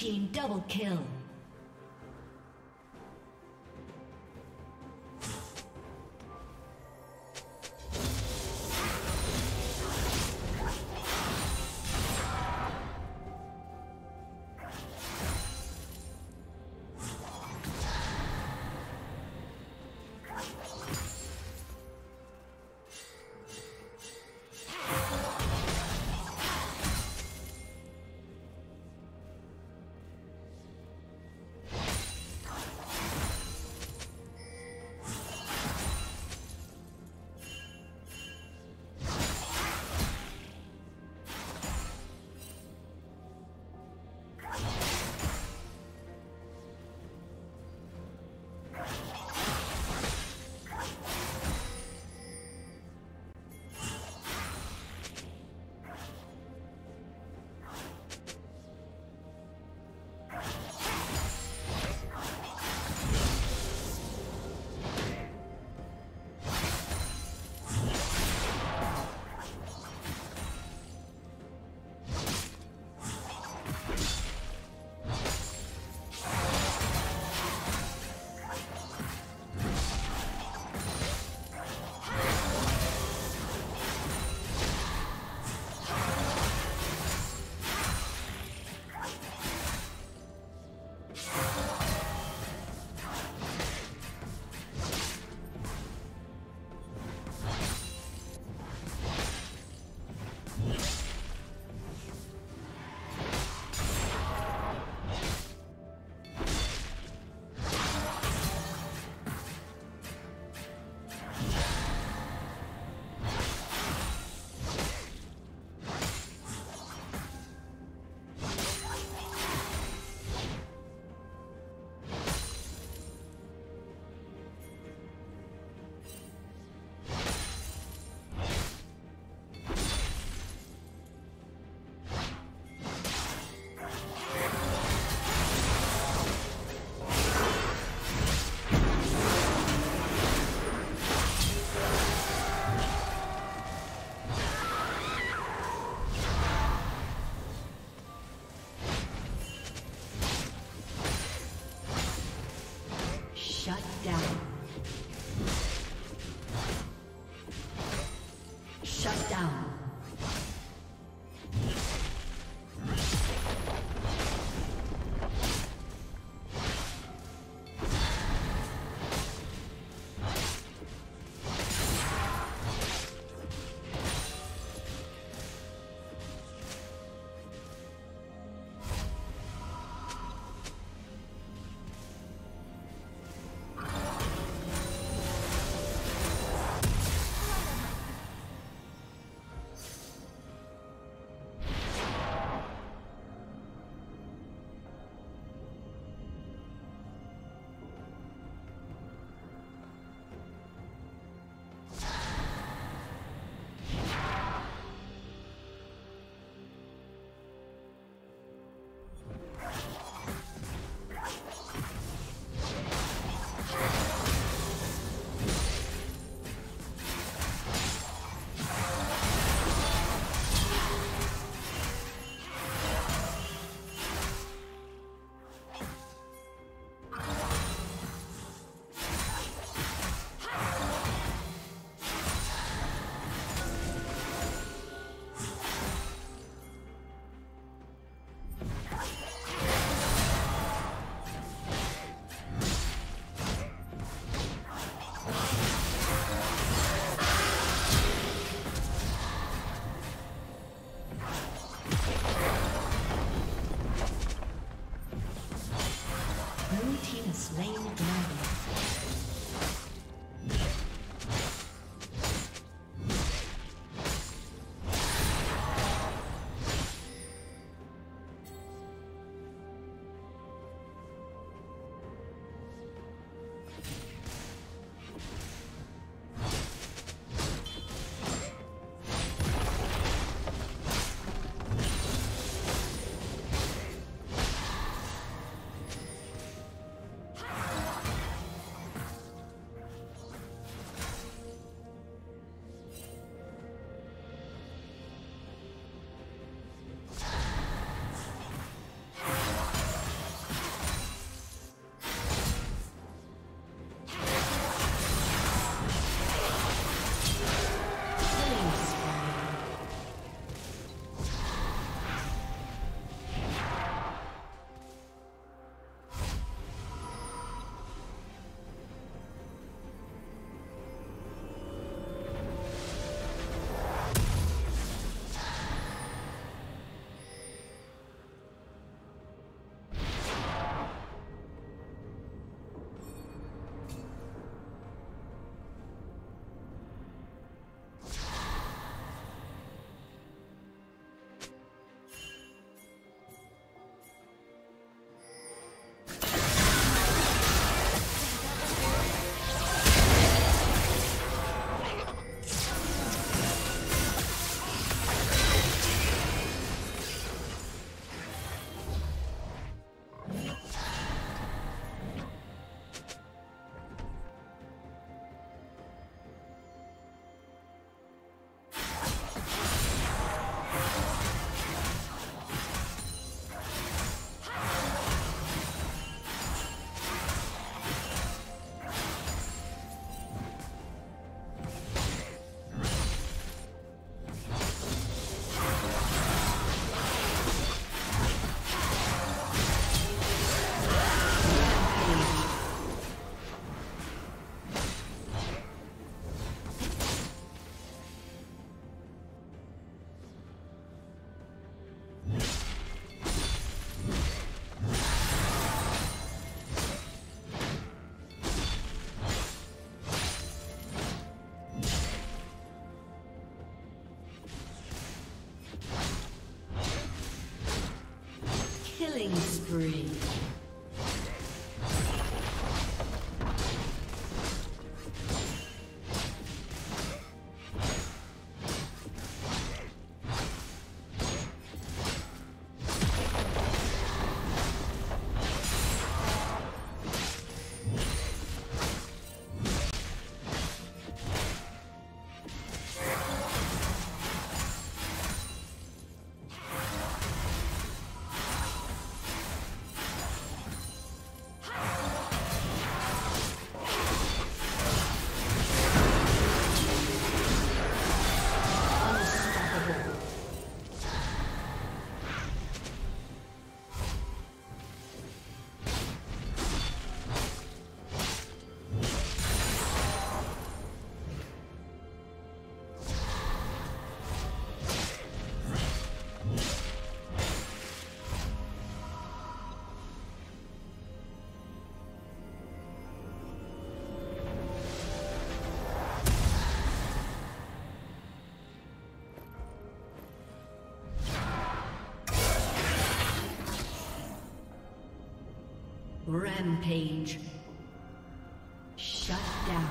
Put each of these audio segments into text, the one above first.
team double kill. Killing spree. Rampage. Shut down.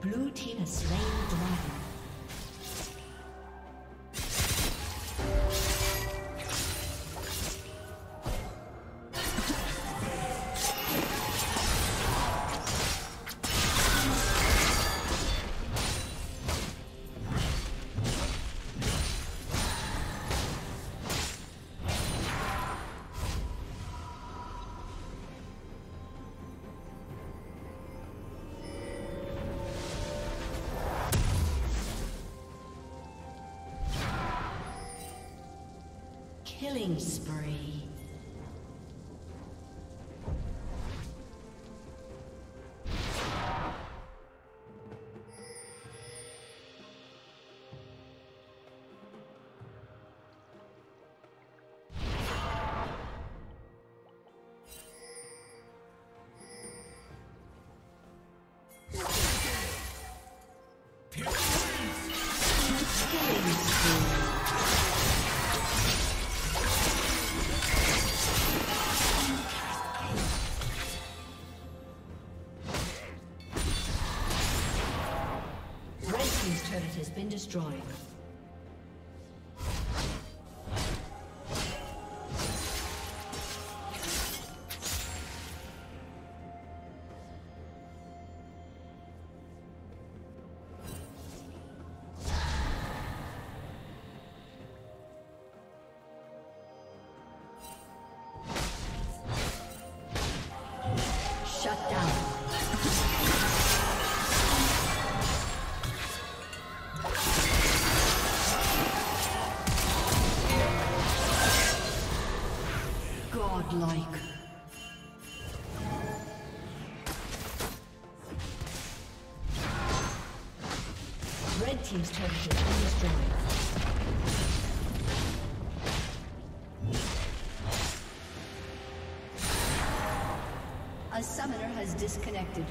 Blue team has slain the dragon. Killing spree. Been destroyed. Shut down. Like. Red team's turret has been destroyed. A summoner has disconnected.